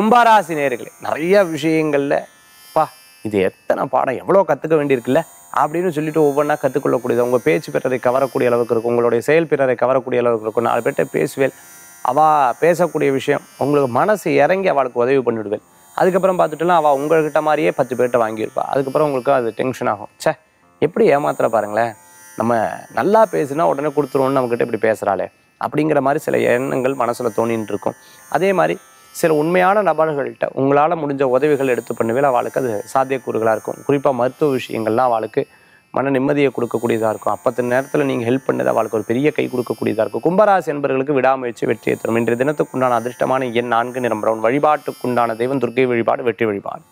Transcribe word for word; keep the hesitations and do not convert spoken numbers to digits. கும்பராசி நேயர்களே, நிறைய விஷயங்கள்ல பா இது எத்தனை பாடம் எவ்வளோ கற்றுக்க வேண்டியிருக்குல்ல அப்படின்னு சொல்லிட்டு ஒவ்வொன்றா கற்றுக்கொள்ளக்கூடியது. உங்கள் பேச்சு பிறரை கவரக்கூடிய அளவுக்கு இருக்கும், உங்களுடைய செயல் பிறரை கவரக்கூடிய அளவுக்கு இருக்கும். நாலு பேர்கிட்ட பேசுவேன், அவள் பேசக்கூடிய விஷயம் உங்களுக்கு மனசு இறங்கி அவளுக்கு உதவி பண்ணிவிடுவேன். அதுக்கப்புறம் பார்த்துட்டுனா அவள் உங்கள்கிட்ட மாதிரியே பத்து பேர்கிட்ட வாங்கியிருப்பா. அதுக்கப்புறம் உங்களுக்கு அது டென்ஷன் ஆகும். சே எப்படி ஏமாத்திர பாருங்களேன், நம்ம நல்லா பேசுனா உடனே கொடுத்துருவோன்னு நம்மக்கிட்ட இப்படி பேசுகிறாளே அப்படிங்கிற மாதிரி சில எண்ணங்கள் மனசில் தோணின்னு இருக்கும். அதே மாதிரி சில உண்மையான நபர்கள்கிட்ட உங்களால் முடிஞ்ச உதவிகள் எடுத்து பண்ணவே அவளுக்கு அது சாத்தியக்கூறுகளாக இருக்கும். குறிப்பாக மருத்துவ விஷயங்கள்லாம் அவளுக்கு மன நிம்மதியை கொடுக்கக்கூடியதாக இருக்கும். அப்பத்து நேரத்தில் நீங்கள் ஹெல்ப் பண்ணது அவளுக்கு ஒரு பெரிய கை கொடுக்கக்கூடியதாக இருக்கும். கும்பராசி என்பவர்களுக்கு விடாமுயற்சி வெற்றியை தரும். இன்றைய தினத்துக்குண்டான அதிர்ஷ்டமான எண் நான்கு, நிறம் பிரவுன். வழிபாட்டுக்குண்டான தெய்வம் துர்க்கை வழிபாடு, வெற்றி வழிபாடு.